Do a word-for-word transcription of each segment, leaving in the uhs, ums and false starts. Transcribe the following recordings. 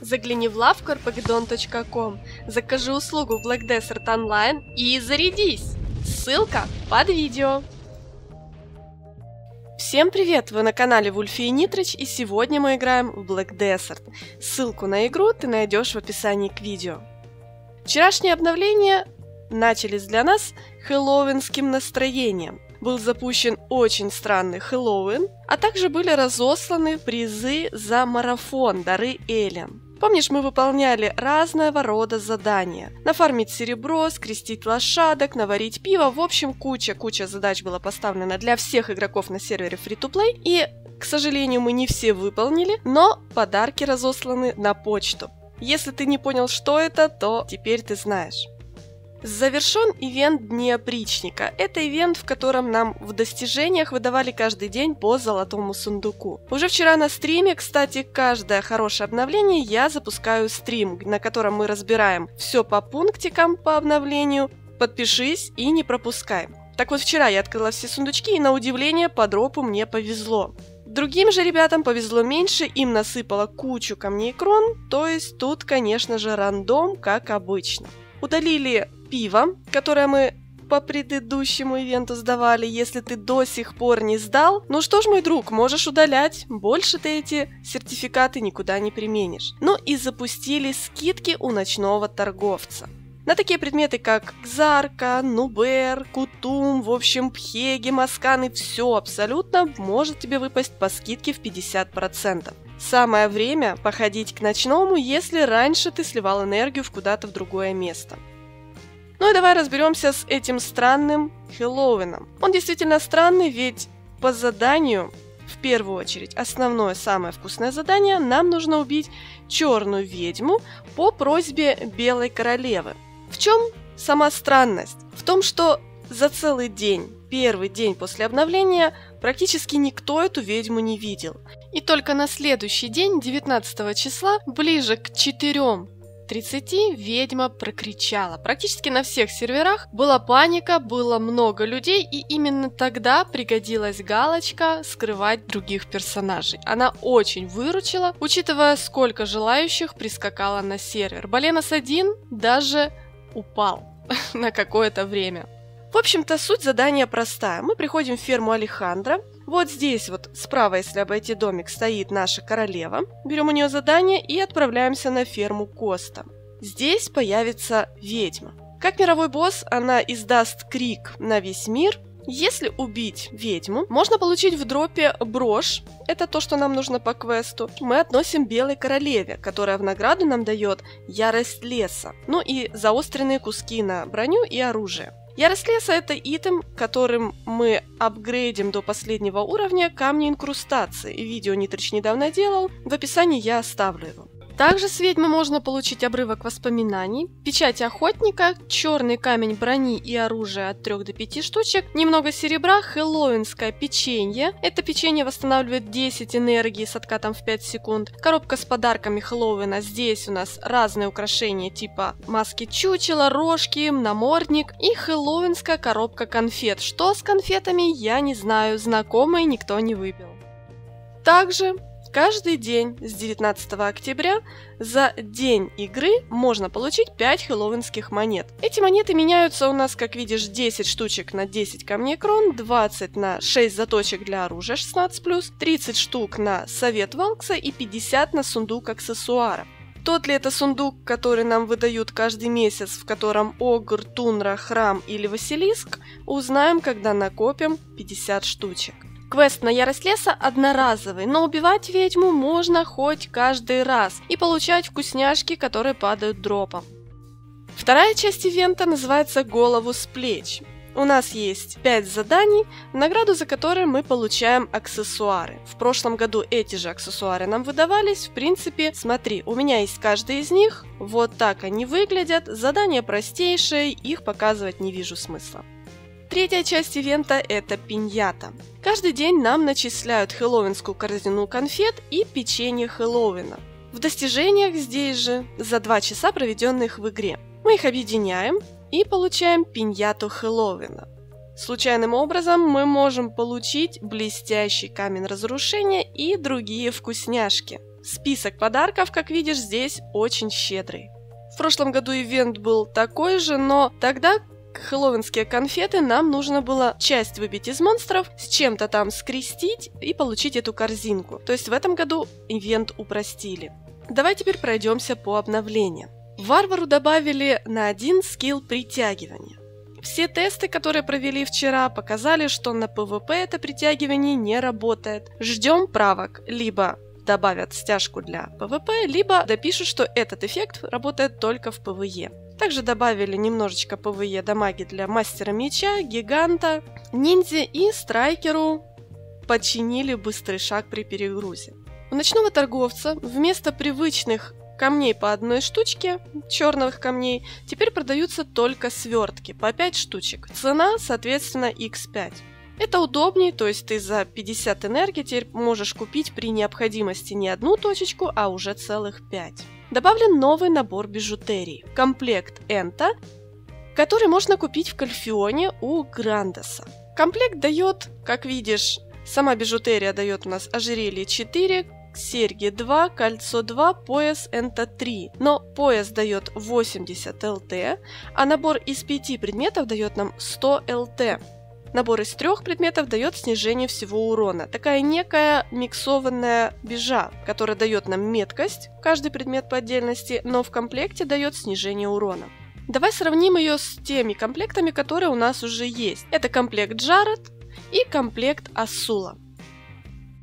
Загляни в лавку эр пи джи дон точка ком, закажи услугу Black Desert Online и зарядись! Ссылка под видео. Всем привет! Вы на канале Вульфи и Нитрыч, и сегодня мы играем в Black Desert. Ссылку на игру ты найдешь в описании к видео. Вчерашние обновления начались для нас хэллоуинским настроением. Был запущен очень странный Хэллоуин, а также были разосланы призы за марафон Дары Эллен. Помнишь, мы выполняли разного рода задания. Нафармить серебро, скрестить лошадок, наварить пиво. В общем, куча-куча задач была поставлена для всех игроков на сервере Free-to-Play. И, к сожалению, мы не все выполнили, но подарки разосланы на почту. Если ты не понял, что это, то теперь ты знаешь. Завершен ивент Дне Причника. Это ивент, в котором нам в достижениях выдавали каждый день по золотому сундуку. Уже вчера на стриме, кстати, каждое хорошее обновление я запускаю стрим, на котором мы разбираем все по пунктикам по обновлению. Подпишись и не пропускай. Так вот, вчера я открыла все сундучки, и на удивление по дропу мне повезло. Другим же ребятам повезло меньше, им насыпало кучу камней крон, то есть тут, конечно же, рандом, как обычно. Удалили пиво, которое мы по предыдущему ивенту сдавали. Если ты до сих пор не сдал, ну что ж, мой друг, можешь удалять. Больше ты эти сертификаты никуда не применишь. Ну и запустили скидки у ночного торговца. На такие предметы, как Кзарка, Нубер, Кутум, в общем, Пхеги, Маскан и все абсолютно может тебе выпасть по скидке в пятьдесят процентов. Самое время походить к ночному, если раньше ты сливал энергию в куда-то в другое место. Ну и давай разберемся с этим странным Хэллоуином. Он действительно странный, ведь по заданию, в первую очередь, основное самое вкусное задание, нам нужно убить черную ведьму по просьбе белой королевы. В чем сама странность? В том, что за целый день, первый день после обновления, практически никто эту ведьму не видел. И только на следующий день, девятнадцатого числа, ближе к четырём тридцати, ведьма прокричала. Практически на всех серверах была паника, было много людей, и именно тогда пригодилась галочка «Скрывать других персонажей». Она очень выручила, учитывая, сколько желающих прискакало на сервер. Баленос один даже упал на какое-то время. В общем-то, суть задания простая. Мы приходим в ферму Алехандра. Вот здесь вот справа, если обойти домик, стоит наша королева. Берем у нее задание и отправляемся на ферму Коста. Здесь появится ведьма. Как мировой босс, она издаст крик на весь мир. Если убить ведьму, можно получить в дропе брошь. Это то, что нам нужно по квесту. Мы относим белой королеве, которая в награду нам дает ярость леса. Ну и заостренные куски на броню и оружие. Ярость леса — это итем, которым мы апгрейдим до последнего уровня камни инкрустации. Видео Нитрич недавно делал, в описании я оставлю его. Также с ведьмы можно получить обрывок воспоминаний, печать охотника, черный камень брони и оружия от трёх до пяти штучек, немного серебра, хэллоуинское печенье. Это печенье восстанавливает десять энергии с откатом в пять секунд. Коробка с подарками Хэллоуина. Здесь у нас разные украшения типа маски чучела, рожки, намордник и хэллоуинская коробка конфет. Что с конфетами, я не знаю, знакомые никто не выбил. Также каждый день с девятнадцатого октября за день игры можно получить пять хэллоуинских монет. Эти монеты меняются у нас, как видишь, десять штучек на десять камней крон, двадцать на шесть заточек для оружия шестнадцать плюс, тридцать штук на совет Валкса и пятьдесят на сундук аксессуара. Тот ли это сундук, который нам выдают каждый месяц, в котором Огр, Тунра, Храм или Василиск, узнаем, когда накопим пятьдесят штучек. Квест на ярость леса одноразовый, но убивать ведьму можно хоть каждый раз и получать вкусняшки, которые падают дропом. Вторая часть ивента называется «Голову с плеч». У нас есть пять заданий, награду за которые мы получаем аксессуары. В прошлом году эти же аксессуары нам выдавались. В принципе, смотри, у меня есть каждый из них. Вот так они выглядят. Задания простейшие, их показывать не вижу смысла. Третья часть ивента – это пиньята. Каждый день нам начисляют хэллоуинскую корзину конфет и печенье Хэллоуина. В достижениях здесь же за два часа, проведенных в игре, мы их объединяем и получаем пиньяту Хэллоуина. Случайным образом мы можем получить блестящий камень разрушения и другие вкусняшки. Список подарков, как видишь, здесь очень щедрый. В прошлом году ивент был такой же, но тогда хэллоуинские конфеты нам нужно было часть выбить из монстров, с чем-то там скрестить и получить эту корзинку. То есть в этом году ивент упростили. Давай теперь пройдемся по обновлениям. Варвару добавили на один скилл притягивания. Все тесты, которые провели вчера, показали, что на пэ вэ пэ это притягивание не работает. Ждем правок, либо добавят стяжку для пэ вэ пэ, либо допишут, что этот эффект работает только в пэ вэ е. Также добавили немножечко пэ вэ е дамаги для мастера меча, гиганта, ниндзя и страйкеру подчинили быстрый шаг при перегрузе. У ночного торговца вместо привычных камней по одной штучке, черных камней, теперь продаются только свертки по пять штучек. Цена, соответственно, икс пять. Это удобнее, то есть ты за пятьдесят энергии теперь можешь купить при необходимости не одну точечку, а уже целых пять. Добавлен новый набор бижутерии, комплект Энта, который можно купить в Кальфионе у Грандеса. Комплект дает, как видишь, сама бижутерия дает у нас ожерелье четыре, серьги два, кольцо два, пояс Энта три, но пояс дает восемьдесят ЛТ, а набор из пяти предметов дает нам сто ЛТ. Набор из трех предметов дает снижение всего урона. Такая некая миксованная бижа, которая дает нам меткость, каждый предмет по отдельности, но в комплекте дает снижение урона. Давай сравним ее с теми комплектами, которые у нас уже есть. Это комплект Джаред и комплект Асула.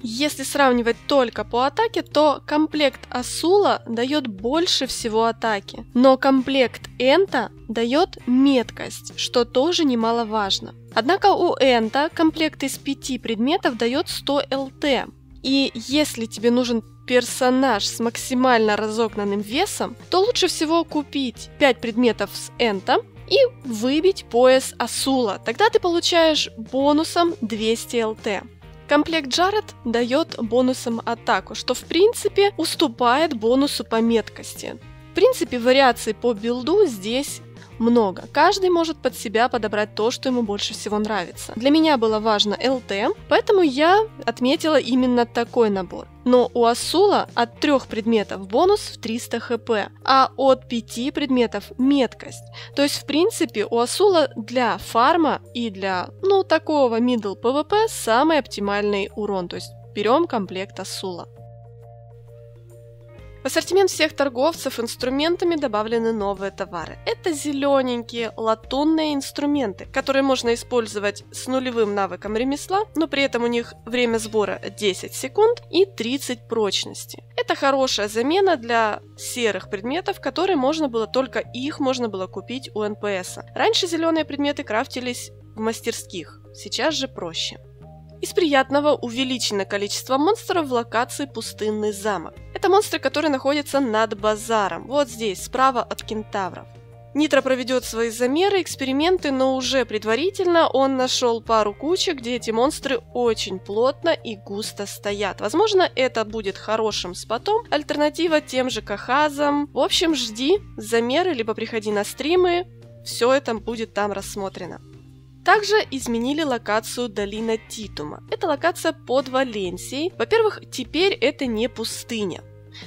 Если сравнивать только по атаке, то комплект Асула дает больше всего атаки, но комплект Энта дает меткость, что тоже немаловажно. Однако у Энта комплект из пяти предметов дает сто ЛТ, и если тебе нужен персонаж с максимально разогнанным весом, то лучше всего купить пять предметов с Энта и выбить пояс Асула, тогда ты получаешь бонусом двести ЛТ. Комплект Джаред дает бонусом атаку, что в принципе уступает бонусу по меткости. В принципе, вариаций по билду здесь много. Каждый может под себя подобрать то, что ему больше всего нравится. Для меня было важно ЛТ, поэтому я отметила именно такой набор. Но у Асула от трех предметов бонус в триста хп, а от пяти предметов меткость. То есть в принципе у Асула для фарма и для, ну, такого мидл пэ вэ пэ самый оптимальный урон. То есть берем комплект Асула. В ассортимент всех торговцев инструментами добавлены новые товары. Это зелененькие латунные инструменты, которые можно использовать с нулевым навыком ремесла, но при этом у них время сбора десять секунд и тридцать прочности. Это хорошая замена для серых предметов, которые можно было, только их можно было купить у эн пэ эса. Раньше зеленые предметы крафтились в мастерских, сейчас же проще. Из приятного увеличено количество монстров в локации Пустынный замок. Это монстры, которые находятся над базаром, вот здесь, справа от кентавров. Нитро проведет свои замеры, эксперименты, но уже предварительно он нашел пару кучек, где эти монстры очень плотно и густо стоят. Возможно, это будет хорошим спотом, альтернатива тем же Кахазам. В общем, жди замеры, либо приходи на стримы, все это будет там рассмотрено. Также изменили локацию Долина Титума. Это локация под Валенсией. Во-первых, теперь это не пустыня.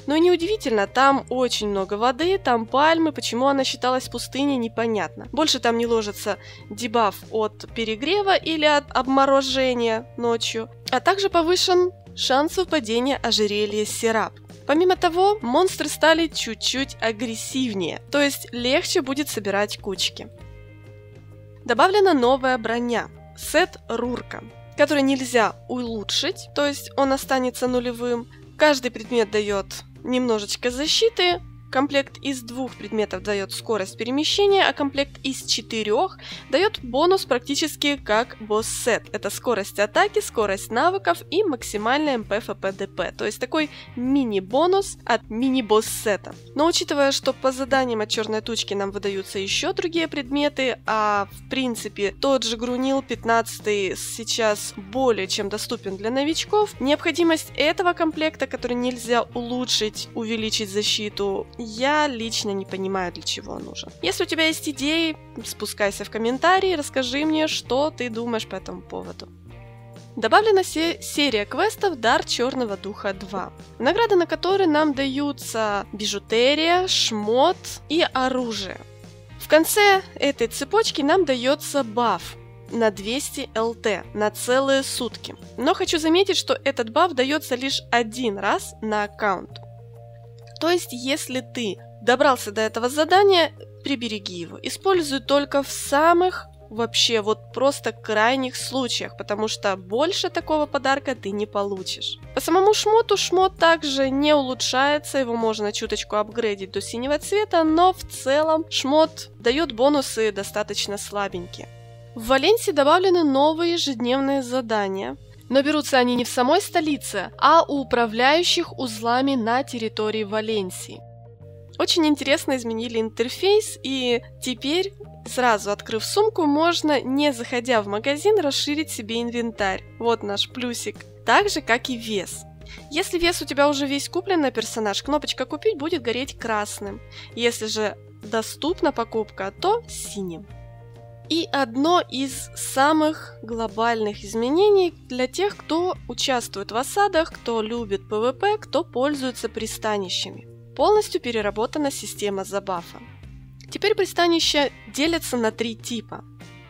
Но неудивительно, там очень много воды, там пальмы, почему она считалась пустыней, непонятно. Больше там не ложится дебаф от перегрева или от обморожения ночью. А также повышен шанс выпадения ожерелья Сирап. Помимо того, монстры стали чуть-чуть агрессивнее, то есть легче будет собирать кучки. Добавлена новая броня, сет Рурка, который нельзя улучшить, то есть он останется нулевым. Каждый предмет дает немножечко защиты, комплект из двух предметов дает скорость перемещения, а комплект из четырех дает бонус практически как босс-сет. Это скорость атаки, скорость навыков и максимальная эм пэ эф пэ дэ пэ, то есть такой мини-бонус от мини-босс-сета. Но учитывая, что по заданиям от Черной Тучки нам выдаются еще другие предметы, а в принципе тот же Грунил пятнадцатый сейчас более чем доступен для новичков, необходимость этого комплекта, который нельзя улучшить, увеличить защиту, я лично не понимаю, для чего он нужен. Если у тебя есть идеи, спускайся в комментарии, расскажи мне, что ты думаешь по этому поводу. Добавлена серия квестов «Дар Черного Духа два», в награды на которые нам даются бижутерия, шмот и оружие. В конце этой цепочки нам дается баф на двести эл тэ на целые сутки. Но хочу заметить, что этот баф дается лишь один раз на аккаунт. То есть, если ты добрался до этого задания, прибереги его. Используй только в самых, вообще, вот просто крайних случаях, потому что больше такого подарка ты не получишь. По самому шмоту шмот также не улучшается, его можно чуточку апгрейдить до синего цвета, но в целом шмот дает бонусы достаточно слабенькие. В Валенсии добавлены новые ежедневные задания, но берутся они не в самой столице, а у управляющих узлами на территории Валенсии. Очень интересно изменили интерфейс, и теперь, сразу открыв сумку, можно, не заходя в магазин, расширить себе инвентарь. Вот наш плюсик. Так же, как и вес. Если вес у тебя уже весь куплен на персонаж, кнопочка «Купить» будет гореть красным. Если же доступна покупка, то синим. И одно из самых глобальных изменений для тех, кто участвует в осадах, кто любит пэ вэ пэ, кто пользуется пристанищами. Полностью переработана система забафа. Теперь пристанища делятся на три типа.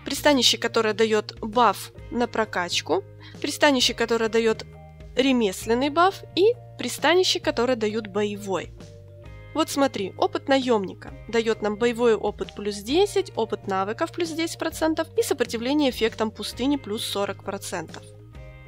Пристанище, которое дает баф на прокачку, пристанище, которое дает ремесленный баф, и пристанище, которое дают боевой. Вот смотри, опыт наемника дает нам боевой опыт плюс десять, опыт навыков плюс десять процентов и сопротивление эффектам пустыни плюс сорок процентов.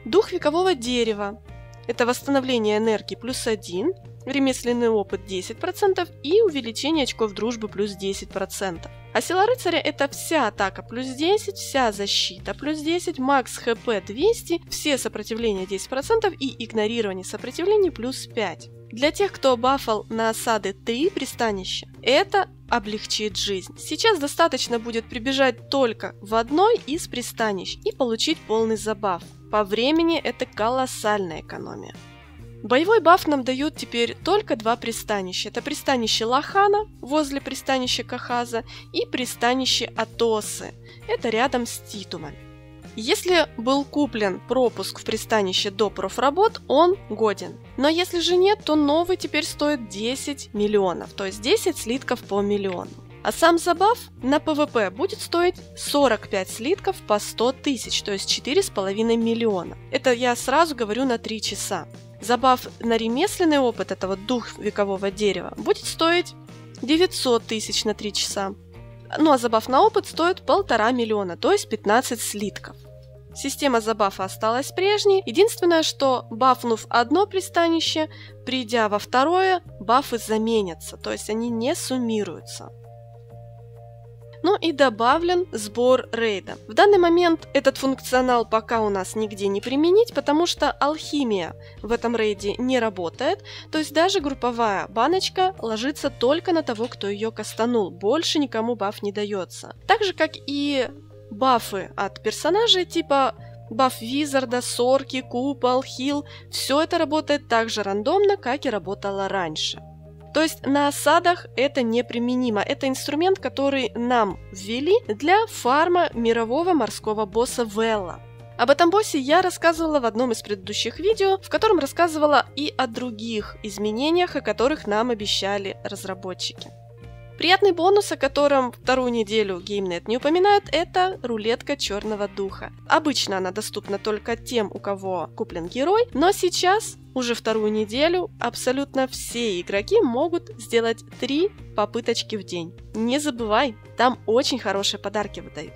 Дух векового дерева – это восстановление энергии плюс один, ремесленный опыт десять процентов и увеличение очков дружбы плюс десять процентов. А сила рыцаря – это вся атака плюс десять, вся защита плюс десять, макс хэ пэ двести, все сопротивления десять процентов и игнорирование сопротивлений плюс пять. Для тех, кто бафал на осады три пристанища, это облегчит жизнь. Сейчас достаточно будет прибежать только в одной из пристанищ и получить полный забаф. По времени это колоссальная экономия. Боевой баф нам дают теперь только два пристанища. Это пристанище Лохана, возле пристанища Кахаза, и пристанище Атосы, это рядом с Титумом. Если был куплен пропуск в пристанище до профработ, он годен. Но если же нет, то новый теперь стоит десять миллионов, то есть десять слитков по миллиону. А сам забаф на пэ вэ пэ будет стоить сорок пять слитков по сто тысяч, то есть четыре с половиной миллиона. Это я сразу говорю на три часа. Забаф на ремесленный опыт, это вот дух векового дерева, будет стоить девятьсот тысяч на три часа. Ну а забаф на опыт стоит полтора миллиона, то есть пятнадцать слитков. Система забафа осталась прежней. Единственное, что бафнув одно пристанище, придя во второе, бафы заменятся, то есть они не суммируются. Ну и добавлен сбор рейда. В данный момент этот функционал пока у нас нигде не применить, потому что алхимия в этом рейде не работает, то есть даже групповая баночка ложится только на того, кто ее кастанул, больше никому баф не дается. Так же, как и бафы от персонажей типа баф визарда, сорки, купол, хил, все это работает так же рандомно, как и работало раньше. То есть на осадах это неприменимо. Это инструмент, который нам ввели для фарма мирового морского босса Велла. Об этом боссе я рассказывала в одном из предыдущих видео, в котором рассказывала и о других изменениях, о которых нам обещали разработчики. Приятный бонус, о котором вторую неделю геймнет не упоминает, это рулетка Черного Духа. Обычно она доступна только тем, у кого куплен герой, но сейчас, уже вторую неделю, абсолютно все игроки могут сделать три попыточки в день. Не забывай, там очень хорошие подарки выдают.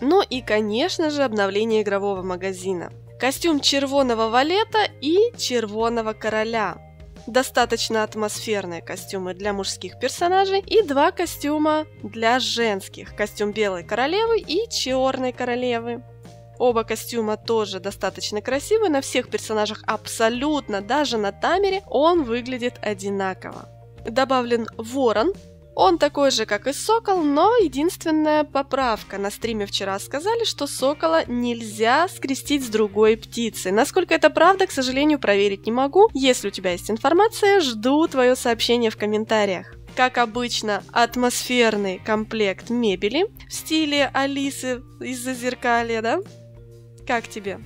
Ну и, конечно же, обновление игрового магазина. Костюм червоного валета и червоного короля. Достаточно атмосферные костюмы для мужских персонажей и два костюма для женских. Костюм белой королевы и черной королевы. Оба костюма тоже достаточно красивые, на всех персонажах абсолютно, даже на Тамере он выглядит одинаково. Добавлен ворон. Он такой же, как и сокол, но единственная поправка. На стриме вчера сказали, что сокола нельзя скрестить с другой птицей. Насколько это правда, к сожалению, проверить не могу. Если у тебя есть информация, жду твое сообщение в комментариях. Как обычно, атмосферный комплект мебели в стиле Алисы из Зазеркалья, да? Как тебе?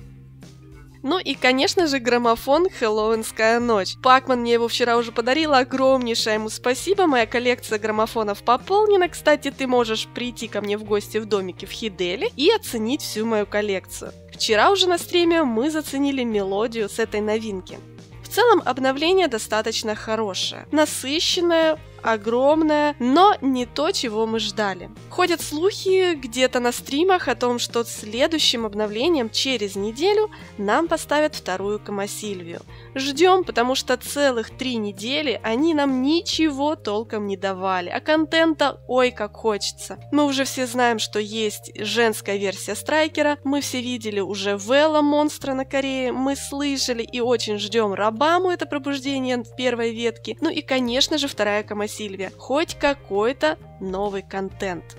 Ну и, конечно же, граммофон «Хэллоуинская ночь». Пакман мне его вчера уже подарила, огромнейшее ему спасибо, моя коллекция граммофонов пополнена. Кстати, ты можешь прийти ко мне в гости в домике в Хиделе и оценить всю мою коллекцию. Вчера уже на стриме мы заценили мелодию с этой новинки. В целом обновление достаточно хорошее, насыщенное, огромное, но не то, чего мы ждали. Ходят слухи где-то на стримах о том, что следующим обновлением через неделю нам поставят вторую Камасильвию. Ждем, потому что целых три недели они нам ничего толком не давали, а контента ой как хочется. Мы уже все знаем, что есть женская версия Страйкера, мы все видели уже Вэлла монстра на Корее, мы слышали и очень ждем Рабаму, это пробуждение в первой ветке, ну и конечно же вторая Камасильвия. Сильвия, хоть какой-то новый контент.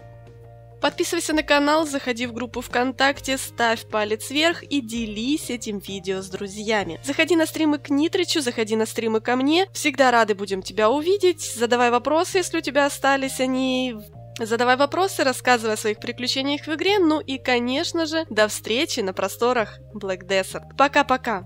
Подписывайся на канал, заходи в группу ВКонтакте, ставь палец вверх и делись этим видео с друзьями. Заходи на стримы к Нитрычу, заходи на стримы ко мне. Всегда рады будем тебя увидеть. Задавай вопросы, если у тебя остались они. Задавай вопросы, рассказывай о своих приключениях в игре. Ну и, конечно же, до встречи на просторах Black Desert. Пока-пока!